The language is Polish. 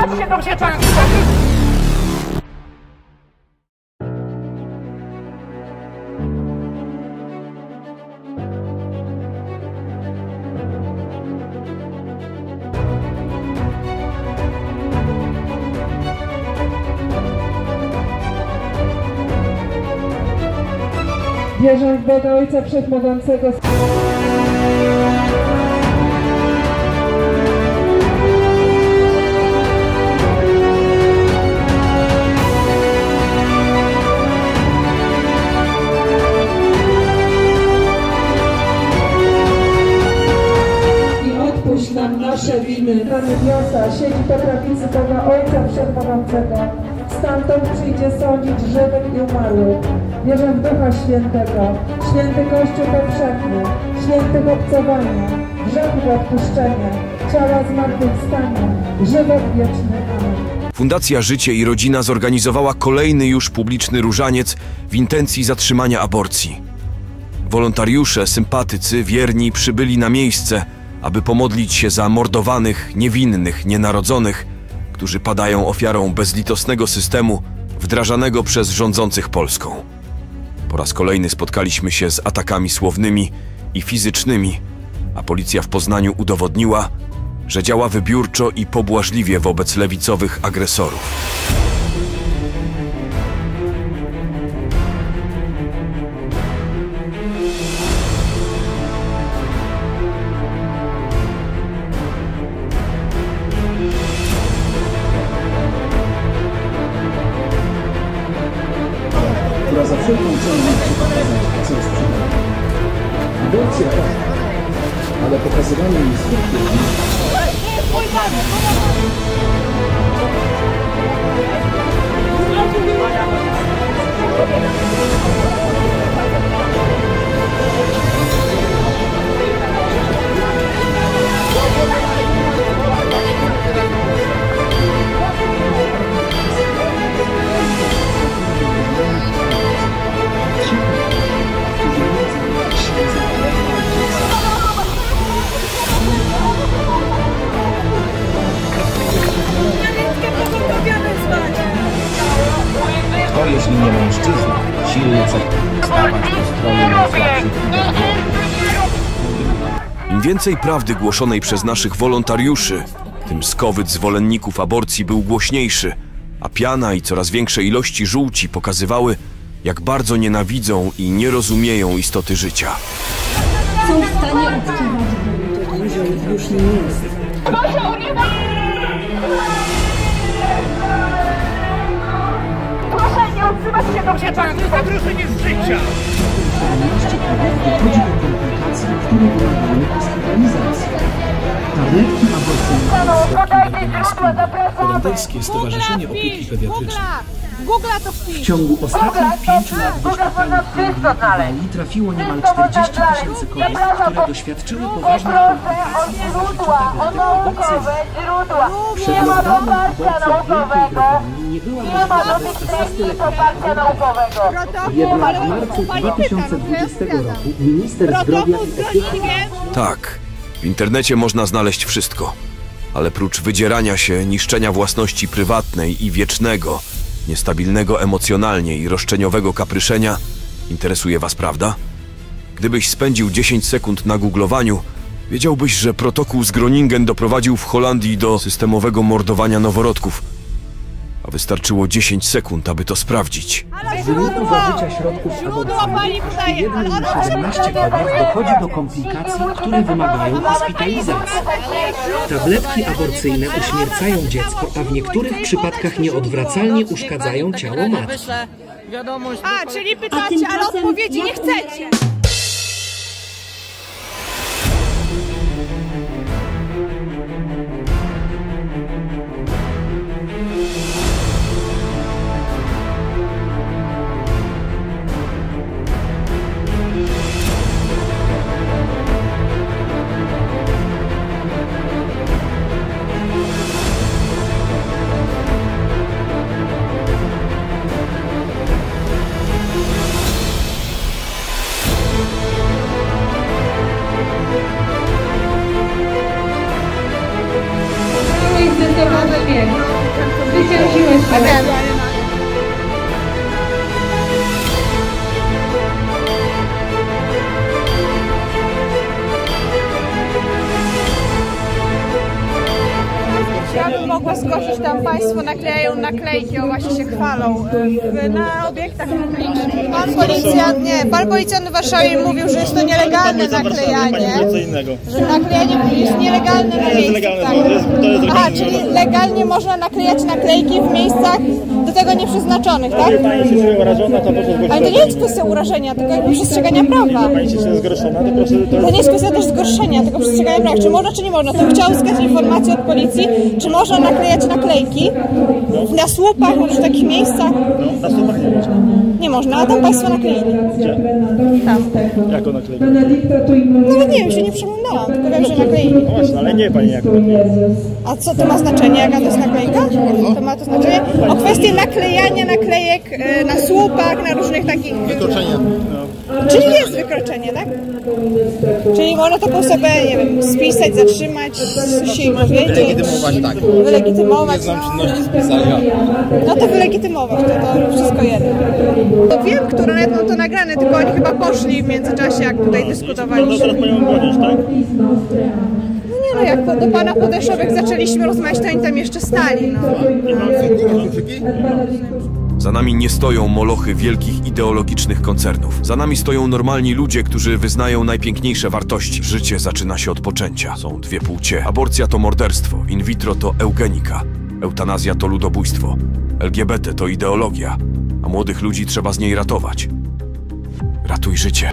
Pan się dobrze czuje. Wierzę w Boga Ojca Wszechmogącego. Nasze winy. Na niebiosa siedzi po prawicy Boga Ojca Wszechmogącego. Stamtąd przyjdzie sądzić żywych i umarłych. Wierzę w Ducha Świętego, święty Kościół powszechny, świętych obcowania, grzechów odpuszczenia, ciała zmartwychwstania, żywot wieczny. Amen. Fundacja Życie i Rodzina zorganizowała kolejny już publiczny różaniec w intencji zatrzymania aborcji. Wolontariusze, sympatycy, wierni przybyli na miejsce, aby pomodlić się za mordowanych, niewinnych, nienarodzonych, którzy padają ofiarą bezlitosnego systemu wdrażanego przez rządzących Polską. Po raz kolejny spotkaliśmy się z atakami słownymi i fizycznymi, a policja w Poznaniu udowodniła, że działa wybiórczo i pobłażliwie wobec lewicowych agresorów. Za wszelką cenę pokazać, co jest przydatne. Aborcja tak, ale pokazywanie jej skutków. To jeśli nie mężczyzna, silny cech stawać po stronie najsłabszych. Im więcej prawdy głoszonej przez naszych wolontariuszy, tym skowyt zwolenników aborcji był głośniejszy, a piana i coraz większe ilości żółci pokazywały, jak bardzo nienawidzą i nie rozumieją istoty życia. Są w stanie odczuwać, to dużo ich już nie jest. Proszę nie odzywać się do mnie, pan jest zagrożenie z życia! Jeszcze tabletki chodzi do komplikacji, które wywołają hospitalizację. Tabletki aborcyjne. Holenderskie Stowarzyszenie Opieki Pediatrycznej w ciągu ostatnich 5 lat do szpitali i trafiło niemal 40 000 kobiet, które doświadczyły poważnych komplikacji życiowych do aborcji. Przeglądamy aborcję wielkiej Brytanii nie była możliwa bez przestrzeni poparcia naukowego. Jednak w marcu 2020 roku minister zdrowia... Tak, w internecie można znaleźć wszystko. Ale prócz wydzierania się, niszczenia własności prywatnej i wiecznego, niestabilnego emocjonalnie i roszczeniowego kapryszenia, interesuje was prawda? Gdybyś spędził 10 sekund na googlowaniu, wiedziałbyś, że protokół z Groningen doprowadził w Holandii do systemowego mordowania noworodków. A wystarczyło 10 sekund, aby to sprawdzić. Źródło zażycia środków aborcyjnych w 17 kobiet dochodzi do komplikacji, które wymagają hospitalizacji. Tabletki aborcyjne uśmiercają dziecko, a w niektórych przypadkach nieodwracalnie uszkadzają ciało matki. A, czyli pytacie, ale odpowiedzi nie chcecie. Ja bym mogła skorzystać, tam Państwo naklejają naklejki, o właśnie się chwalą na obiektach publicznych. Pan policjant w Warszawie mówił, że jest to nielegalne naklejanie. Że naklejanie jest nielegalne na miejscu. Tak? Aha, czyli legalnie można naklejać naklejki w miejscach do tego nieprzeznaczonych, tak? Jak Pani się czuje urażona, to proszę zgłosić. Ale to nie jest kwestia urażenia, tylko jakby przestrzegania prawa. Jak Pani się czuje zgorszona, to proszę... To nie jest kwestia też zgorszenia, tylko przestrzegania prawa. Czy można, czy nie można? To bym chciała uzyskać informację od policji, czy można naklejać naklejki na słupach, może w takich miejscach? No, na słupach nie można. Nie można, a tam Państwo nakleili. Gdzie? Tam. Jaką nakleili? Nawet nie wiem, się nie przeglądałam, tylko wiem, że nakleili. No właśnie, ale nie Pani jak nakleili. A co to ma znaczenie, jaka to jest naklejka? To ma to znaczenie? O kwestię naklejania naklejek na słupach, na różnych takich... Wykroczenia. No. Czyli jest wykroczenie, tak? Czyli można to po sobie, nie wiem, spisać, zatrzymać, się powiedzieć. Tak. Wylegitymować. Nie znam czynności spisania. No to wylegitymować, to wszystko jedno. To wiem, które jedną to nagrane, tylko oni chyba poszli w międzyczasie, jak tutaj dyskutowaliśmy. No to teraz mają godzić, tak? No nie no, jak do pana podeszłych zaczęliśmy rozmawiać, to oni tam jeszcze stali. No. Za nami nie stoją molochy wielkich ideologicznych koncernów. Za nami stoją normalni ludzie, którzy wyznają najpiękniejsze wartości. Życie zaczyna się od poczęcia. Są dwie płcie. Aborcja to morderstwo. In vitro to eugenika. Eutanazja to ludobójstwo. LGBT to ideologia. A młodych ludzi trzeba z niej ratować. Ratuj życie.